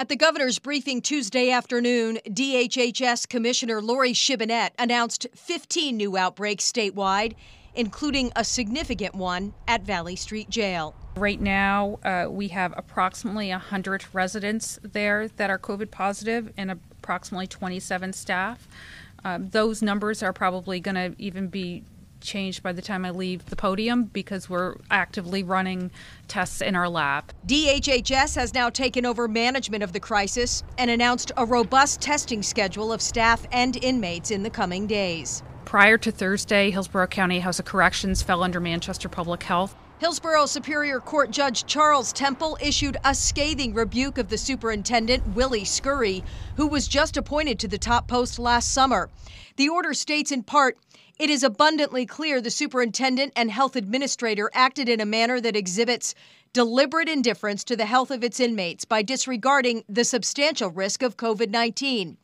At the governor's briefing Tuesday afternoon, DHHS Commissioner Lori Shibinette announced 15 new outbreaks statewide, including a significant one at Valley Street Jail. Right now, we have approximately 100 residents there that are COVID positive and approximately 27 staff. Those numbers are probably going to even be changed by the time I leave the podium because we're actively running tests in our lab. DHHS has now taken over management of the crisis and announced a robust testing schedule of staff and inmates in the coming days. Prior to Thursday, Hillsborough County House of Corrections fell under Manchester Public Health. Hillsborough Superior Court Judge Charles Temple issued a scathing rebuke of the superintendent, Willie Scurry, who was just appointed to the top post last summer. The order states in part, "It is abundantly clear the superintendent and health administrator acted in a manner that exhibits deliberate indifference to the health of its inmates by disregarding the substantial risk of COVID-19.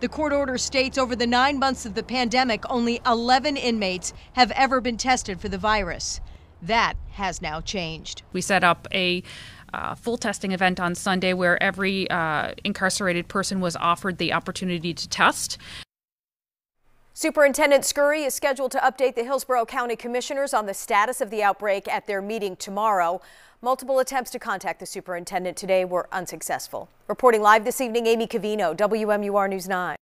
The court order states over the 9 months of the pandemic, only 11 inmates have ever been tested for the virus. That has now changed. We set up a full testing event on Sunday where every incarcerated person was offered the opportunity to test. Superintendent Scurry is scheduled to update the Hillsborough County Commissioners on the status of the outbreak at their meeting tomorrow. Multiple attempts to contact the superintendent today were unsuccessful. Reporting live this evening, Amy Covino, WMUR News 9.